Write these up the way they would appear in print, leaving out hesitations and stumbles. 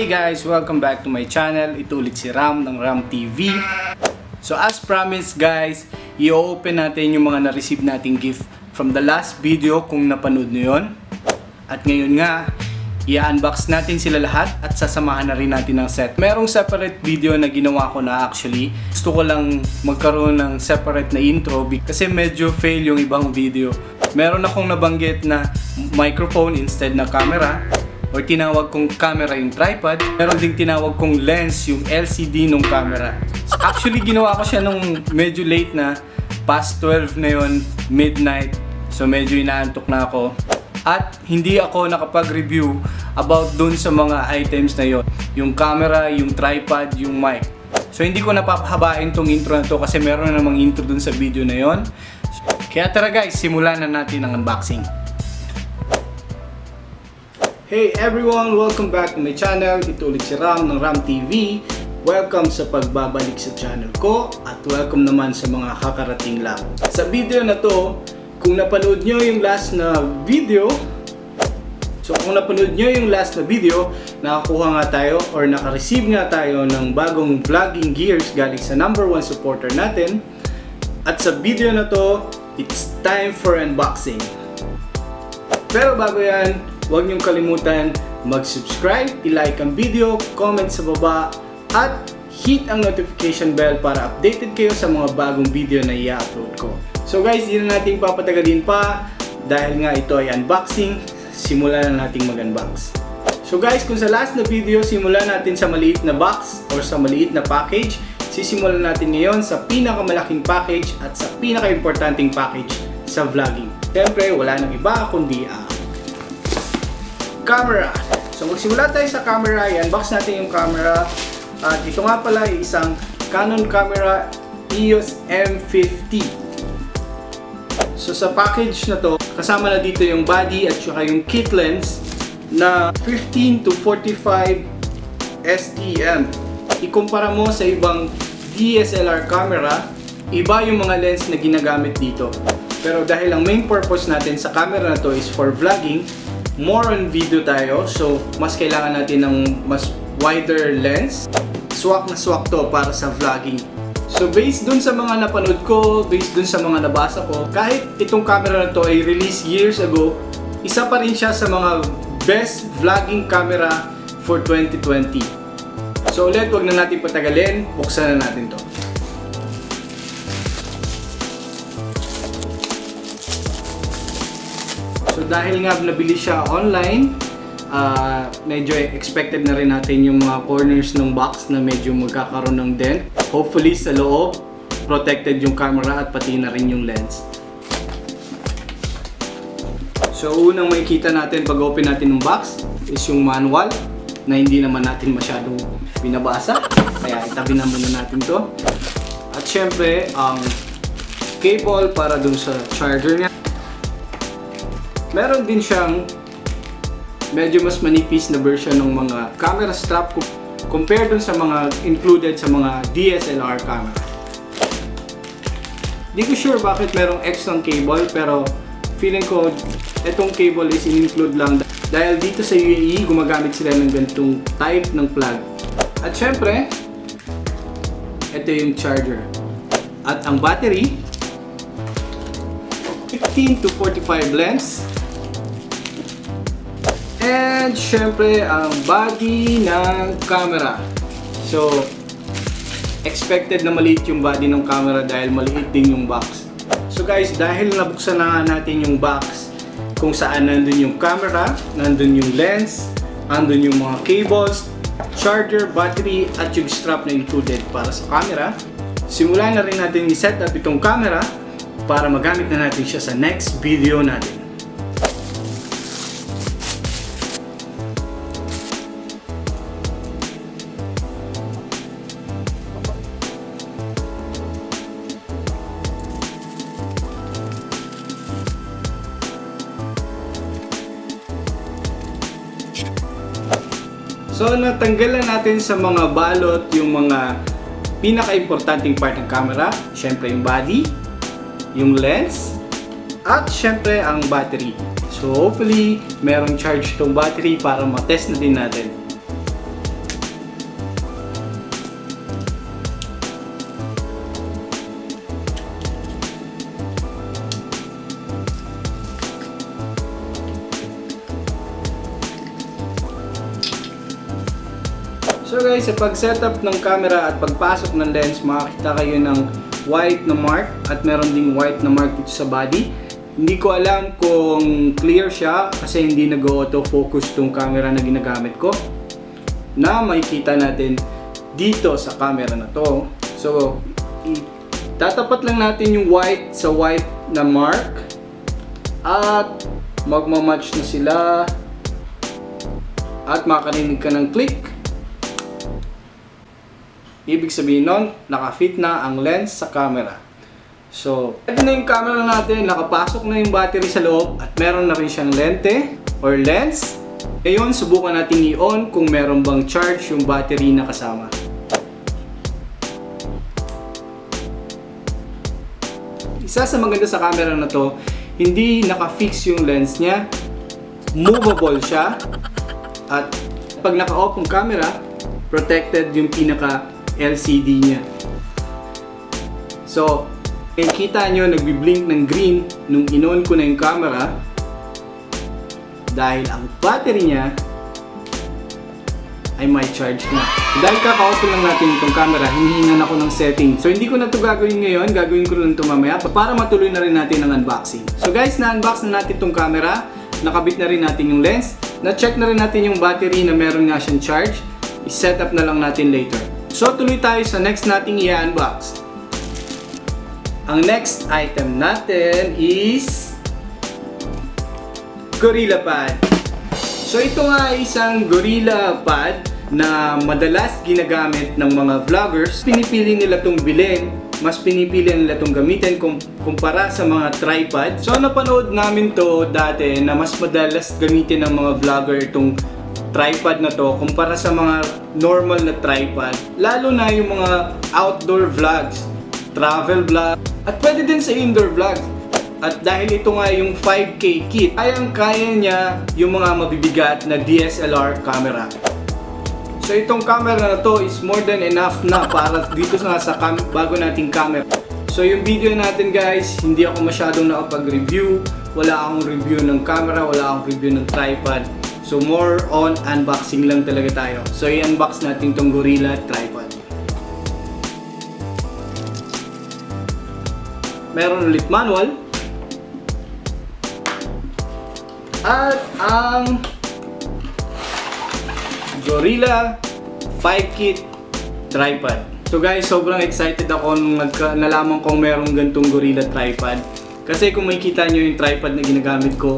Hey guys, welcome back to my channel. Ito ulit si Ram ng RAM TEEVEE. So as promised guys, i-open natin yung mga na-receive nating gift from the last video kung napanood nyo yun. At ngayon nga, i-unbox natin sila lahat at sasamahan na rin natin ng set. Merong separate video na ginawa ko na actually. Gusto ko lang magkaroon ng separate na intro kasi medyo fail yung ibang video. Meron akong nabanggit na microphone instead na camera, or tinawag kong camera yung tripod. Meron ding tinawag kong lens yung LCD nung camera. Actually ginawa ko siya nung medyo late na, past 12 na yun, midnight. So medyo inaantok na ako. At hindi ako nakapag-review about dun sa mga items na yun. Yung camera, yung tripod, yung mic. So hindi ko napapahabain tong intro na to kasi meron namang intro dun sa video na yun. Kaya tara guys, simulan na natin ang unboxing. Hey everyone! Welcome back to my channel. Ito ulit si Ram ng RAM TEEVEE. Welcome sa pagbabalik sa channel ko at welcome naman sa mga kakarating lang. Sa video na to, kung napanood nyo yung last na video, nakakuha nga tayo or nakareceive nga tayo ng bagong vlogging gears galing sa #1 supporter natin. At sa video na to, it's time for unboxing. Pero bago yan, huwag niyong kalimutan mag-subscribe, i-like ang video, comment sa baba, at hit ang notification bell para updated kayo sa mga bagong video na i-upload ko. So guys, hindi na natin papatagalin pa dahil nga ito ay unboxing, simulan na natin mag-unbox. So guys, kung sa last na video, simulan natin sa maliit na box or sa maliit na package, sisimulan natin ngayon sa pinakamalaking package at sa pinaka-importanting package sa vlogging. Siyempre, wala nang iba kundi ang camera. So magsimula tayo sa camera, i-unbox natin yung camera. At ito nga pala ay isang Canon camera EOS M50. So sa package na to, kasama na dito yung body at saka yung kit lens na 15 to 45 SDM. Ikumpara mo sa ibang DSLR camera, iba yung mga lens na ginagamit dito. Pero dahil ang main purpose natin sa camera na to is for vlogging, more on video tayo, so mas kailangan natin ng mas wider lens. Swak na swak to para sa vlogging. So based dun sa mga napanood ko, based dun sa mga nabasa ko, kahit itong camera na to ay released years ago, isa pa rin siya sa mga best vlogging camera for 2020. So ulit, wag na natin patagalin, buksan na natin to. So dahil nga nabili siya online, medyo expected na rin natin yung mga corners ng box na medyo magkakaroon ng dent. Hopefully sa loob, protected yung camera at pati na rin yung lens. So unang makikita natin pag open natin ng box is yung manual na hindi naman natin masyadong binabasa. Kaya itabi na muna natin to. At syempre, ang cable para dun sa charger niya. Meron din siyang medyo mas manipis na version ng mga camera strap compared dun sa mga included sa mga DSLR camera. Hindi ko sure bakit merong extra cable, pero feeling ko itong cable is in-include lang dahil dito sa UAE gumagamit sila ng ganitong type ng plug. At syempre, ito yung charger. At ang battery, 15 to 45 lens. And syempre ang body ng camera. So expected na maliit yung body ng camera dahil maliit din yung box. So guys, dahil nabuksan na natin yung box kung saan nandun yung camera, nandun yung lens, nandun yung mga cables, charger, battery at yung strap na included para sa camera, simulan na rin natin i-set up itong camera para magamit na natin siya sa next video natin. So natanggalan natin sa mga balot yung mga pinaka-importanting part ng camera, syempre yung body, yung lens, at syempre ang battery. So hopefully merong charge tong battery para matest na din natin. Pero guys, sa pag-setup ng camera at pagpasok ng lens, makakita kayo ng white na mark at meron ding white na mark dito sa body. Hindi ko alam kung clear siya kasi hindi nag-autofocus tong camera na ginagamit ko na makikita natin dito sa camera na to. So, tatapat lang natin yung white sa white na mark at magmamatch na sila at makarinig ka ng click. Ibig sabihin nun, nakafit na ang lens sa camera. So, ito na yung camera natin, nakapasok na yung battery sa loob at meron na rin siyang lente or lens. Ngayon, subukan natin i-on kung meron bang charge yung battery na kasama. Isa sa maganda sa camera na to, hindi naka-fix yung lens niya. Movable siya. At pag naka-off yung camera, protected yung pinaka-LCD niya. So, kita nyo, nagbi-blink ng green nung in-on ko na yung camera dahil ang battery niya ay may charge na. Dahil kaka-off lang natin itong camera, hinihingan ako ng setting. So, hindi ko na ito gagawin ngayon, gagawin ko lang ito mamaya para matuloy na rin natin ang unboxing. So guys, na-unbox na natin itong camera, nakabit na rin natin yung lens, na-check na rin natin yung battery na meron nga siyang charge, i-set up na lang natin later. So, tuloy tayo sa next nating i-unbox. Ang next item natin is Gorillapod. So ito nga ay isang Gorillapod na madalas ginagamit ng mga vloggers. Pinipili nila itong bilhin, mas pinipili nila itong gamitin kumpara sa mga tripod. So napanood namin to dati na mas madalas gamitin ng mga vlogger itong tripod na to kumpara sa mga normal na tripod. Lalo na yung mga outdoor vlogs, travel vlog, at pwede din sa indoor vlog. At dahil ito nga yung 5K kit, kayang-kaya niya yung mga mabibigat na DSLR camera. So itong camera na to is more than enough na para dito na sa bago nating camera. So yung video natin guys, hindi ako masyadong nakapag-review. Wala akong review ng camera, wala akong review ng tripod. So more on unboxing lang talaga tayo. So i-unbox natin itong Gorilla tripod. Meron ulit manual. At ang Gorilla 5K Kit Tripod. So guys, sobrang excited ako nung nalaman kong merong gantong Gorilla Tripod. Kasi kung makikita nyo yung tripod na ginagamit ko,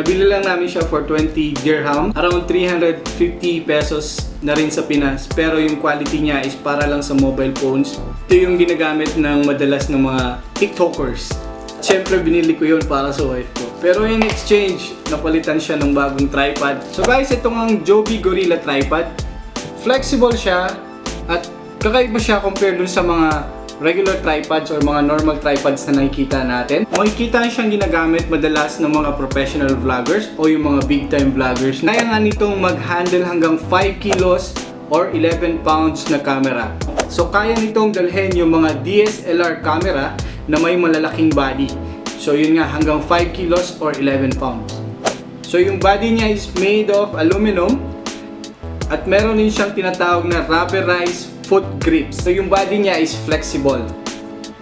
nabili lang namin siya for 20 dirham. Around 350 pesos na rin sa Pinas. Pero yung quality niya is para lang sa mobile phones. Ito yung ginagamit ng madalas ng mga TikTokers. Siyempre binili ko yun para sa wife ko. Pero in exchange, napalitan siya ng bagong tripod. So guys, itong ang Joby Gorilla Tripod. Flexible siya at kakaiba siya compared dun sa mga regular tripods or mga normal tripods na nakikita natin. Makikita siyang ginagamit madalas ng mga professional vloggers o yung mga big time vloggers. Kaya nga nitong mag-handle hanggang 5 kilos or 11 pounds na camera. So kaya nitong dalhin yung mga DSLR camera na may malalaking body. So yun nga, hanggang 5 kilos or 11 pounds. So yung body niya is made of aluminum at meron din siyang tinatawag na rubberized foot grips. So yung body niya is flexible.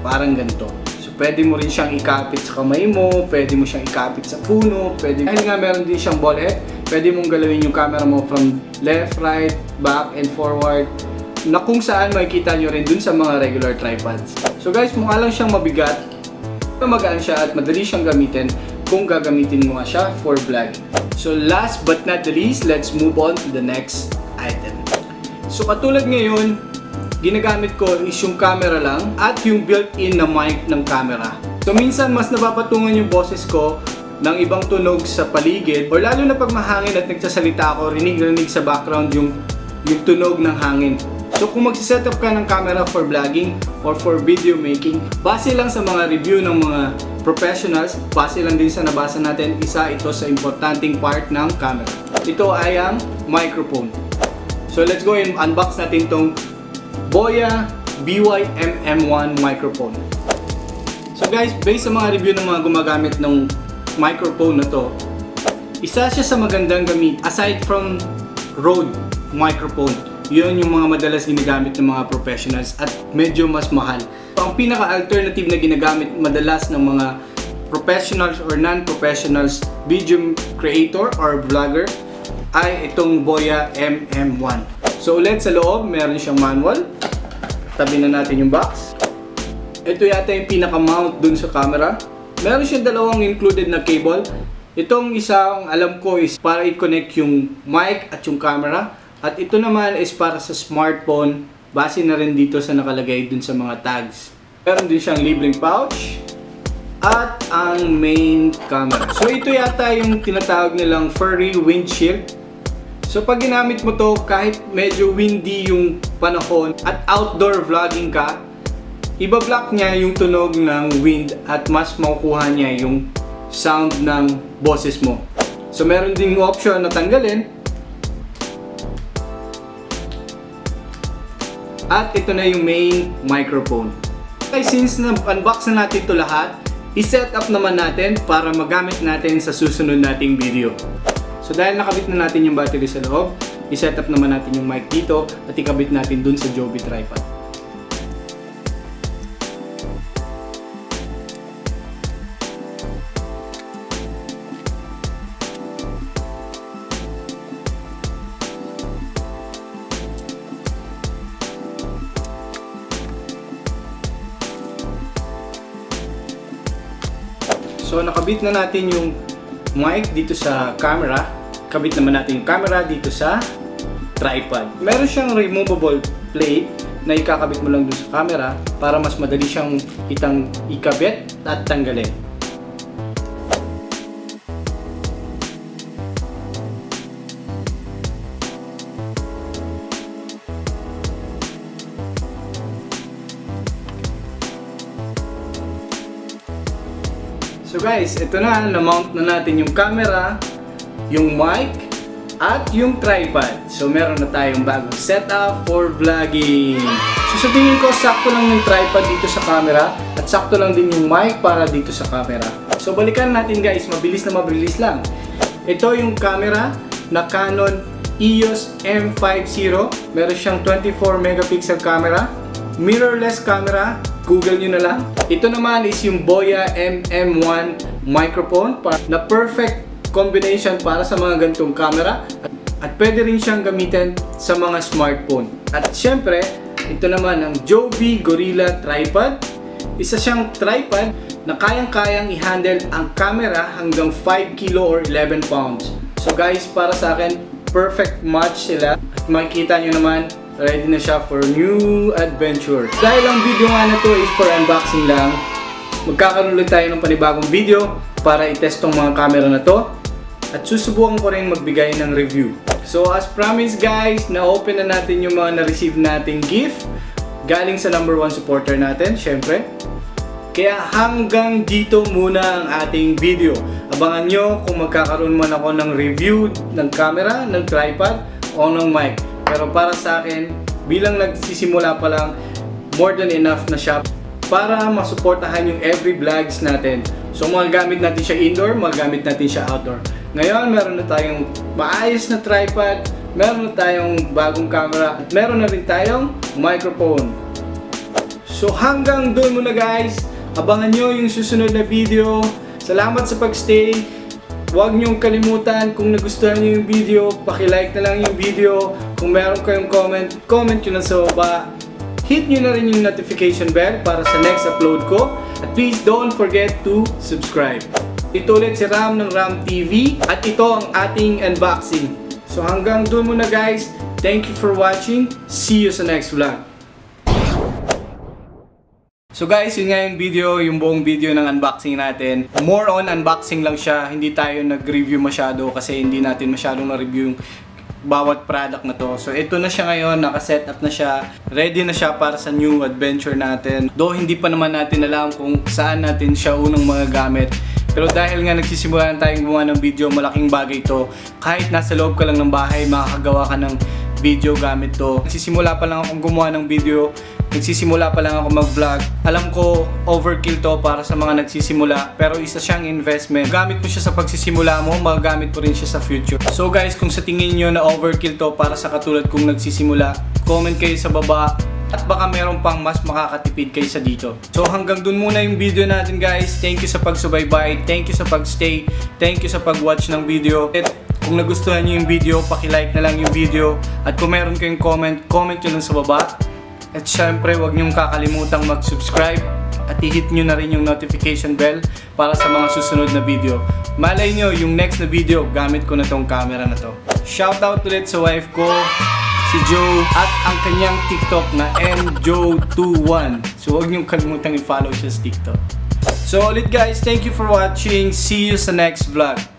Parang ganito. So pwede mo rin siyang ikapit sa kamay mo, pwede mo siyang ikapit sa puno, pwede mo... Dahil nga meron din siyang ball head, pwede mong galawin yung camera mo from left, right, back, and forward na kung saan makikita nyo rin dun sa mga regular tripods. So guys, mukha lang siyang mabigat, magaan siya at madali siyang gamitin kung gagamitin mo nga siya for vlogging. So last but not the least, let's move on to the next item. So katulad ngayon, ginagamit ko is yung camera lang at yung built-in na mic ng camera. So minsan mas napapatungan yung boses ko ng ibang tunog sa paligid o lalo na pag mahangin at nagsasalita ako, rinig-rinig sa background yung tunog ng hangin. So kung magsisetup ka ng camera for vlogging or for video making, base lang sa mga review ng mga professionals, base lang din sa nabasa natin, isa ito sa importanteng part ng camera. Ito ay ang microphone. So let's go and unbox natin tong BOYA BY-MM1 microphone. So guys, based sa mga review ng mga gumagamit ng microphone na to, isa siya sa magandang gamit aside from Rode microphone. Yun yung mga madalas ginagamit ng mga professionals at medyo mas mahal. So, ang pinaka-alternative na ginagamit madalas ng mga professionals or non-professionals video creator or vlogger ay itong BOYA MM1. So ulit sa loob, meron siyang manual. Tabi na natin yung box. Ito yata yung pinaka-mount dun sa camera. Meron siyang dalawang included na cable. Itong isang alam ko is para i-connect yung mic at yung camera. At ito naman is para sa smartphone. Base na rin dito sa nakalagay dun sa mga tags. Meron din siyang libreng pouch. At ang main camera. So ito yata yung tinatawag nilang furry windshield. So pag ginamit mo to, kahit medyo windy yung panahon at outdoor vlogging ka, iba-block niya yung tunog ng wind at mas makukuha niya yung sound ng boses mo. So meron ding option na tanggalin. At ito na yung main microphone. Okay, since na-unbox na natin ito lahat, i-set up naman natin para magamit natin sa susunod nating video. So dahil nakabit na natin yung battery sa loob, i-set up naman natin yung mic dito at ikabit natin dun sa Joby tripod. So nakabit na natin yung mic dito sa camera. Kabit naman natin yung camera dito sa tripod. Meron siyang removable plate na ikakabit mo lang dun sa camera para mas madali siyang ikabit at tanggalin. So guys, ito na, na-mount na natin yung camera, yung mic, at yung tripod. So meron na tayong bagong setup for vlogging. So sa tingin ko, sakto lang yung tripod dito sa camera at sakto lang din yung mic para dito sa camera. So balikan natin guys, mabilis na mabilis lang. Ito yung camera na Canon EOS M50. Meron siyang 24 megapixel camera, mirrorless camera. Google nyo na lang. Ito naman is yung BOYA MM1 microphone na perfect combination para sa mga ganitong camera at pwede rin siyang gamitin sa mga smartphone. At syempre, ito naman ang Joby Gorilla tripod. Isa siyang tripod na kayang-kayang i-handle ang camera hanggang 5 kilo or 11 pounds. So guys, para sa akin, perfect match sila. At makikita nyo naman, ready na siya for new adventure. Dahil ang video nga na to is for unboxing lang, magkakaroon ulit tayo ng panibagong video para itest tong mga camera na to at susubukan ko rin magbigay ng review. So as promised guys, na-open na natin yung mga na-receive nating gift galing sa #1 supporter natin, syempre. Kaya hanggang dito muna ang ating video. Abangan nyo kung magkakaroon man ako ng review ng camera, ng tripod o ng mic. Pero para sa akin, bilang nagsisimula pa lang, more than enough na siya para masuportahan yung every vlogs natin. So magagamit natin siya indoor, magagamit natin siya outdoor. Ngayon, meron na tayong maayos na tripod, meron na tayong bagong camera, at meron na rin tayong microphone. So hanggang doon muna guys, abangan nyo yung susunod na video. Salamat sa pagstay. Huwag niyong kalimutan, kung nagustuhan niyo yung video, paki-like na lang yung video. Kung meron kayong comment, comment yun na sa baba. Hit niyo na rin yung notification bell para sa next upload ko. At please don't forget to subscribe. Ito ulit si Ram ng RAM TEEVEE at ito ang ating unboxing. So hanggang doon muna guys. Thank you for watching. See you sa next vlog. So guys, yun nga yung video, yung buong video ng unboxing natin. More on unboxing lang siya, hindi tayo nag-review masyado kasi hindi natin masyadong na-review yung bawat product na to. So ito na siya ngayon, naka-set up na siya, ready na siya para sa new adventure natin. Though hindi pa naman natin alam kung saan natin siya unang magagamit. Pero dahil nga nagsisimula na tayong gumawa ng video, malaking bagay ito. Kahit nasa loob ka lang ng bahay, makakagawa ka ng video gamit to. Nagsisimula pa lang akong gumawa ng video nagsisimula pa lang ako mag-vlog. Alam ko, overkill to para sa mga nagsisimula, pero isa siyang investment. Gamit mo siya sa pagsisimula mo, magagamit mo rin siya sa future. So guys, kung sa tingin nyo na overkill to para sa katulad kong nagsisimula, comment kayo sa baba. At baka meron pang mas makakatipid kaysa dito. So hanggang dun muna yung video natin guys. Thank you sa pagsubaybay. Thank you sa pagstay. Thank you sa pagwatch ng video. At kung nagustuhan nyo yung video, paki-like na lang yung video. At kung meron kayong comment, comment nyo lang sa baba. At syempre, huwag nyong kakalimutang mag-subscribe. At i-hit nyo na rin yung notification bell para sa mga susunod na video. Malay nyo, yung next na video, gamit ko na tong camera na to. Shoutout ulit sa wife ko, si Joe, at ang kanyang TikTok na mjoe21. So huwag niyong kalimutang i-follow siya sa TikTok. So ulit guys, thank you for watching. See you sa next vlog.